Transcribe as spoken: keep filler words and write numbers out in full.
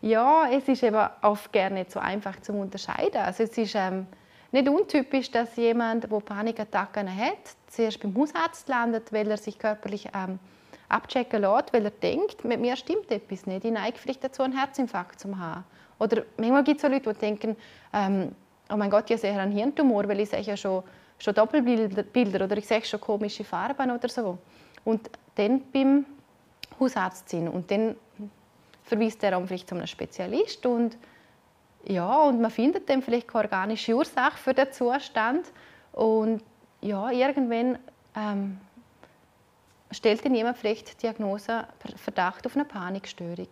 Ja, es ist eben oft gerne nicht so einfach zu unterscheiden. Also es ist ähm, nicht untypisch, dass jemand, der Panikattacken hat, zuerst beim Hausarzt landet, weil er sich körperlich ähm, abchecken lässt, weil er denkt, mit mir stimmt etwas nicht, ich neige vielleicht dazu, einen Herzinfarkt zu haben. Oder manchmal gibt es auch Leute, die denken, ähm, oh mein Gott, ich sehe einen Hirntumor, weil ich sehe ja schon, schon Doppelbilder oder ich sehe schon komische Farben oder so. Und dann beim Hausarzt sind und dann verweist er vielleicht zu einem Spezialist und ja, und man findet dann vielleicht keine organische Ursache für den Zustand und ja, irgendwann ähm, stellt dann jemand vielleicht die Diagnose Verdacht auf eine Panikstörung.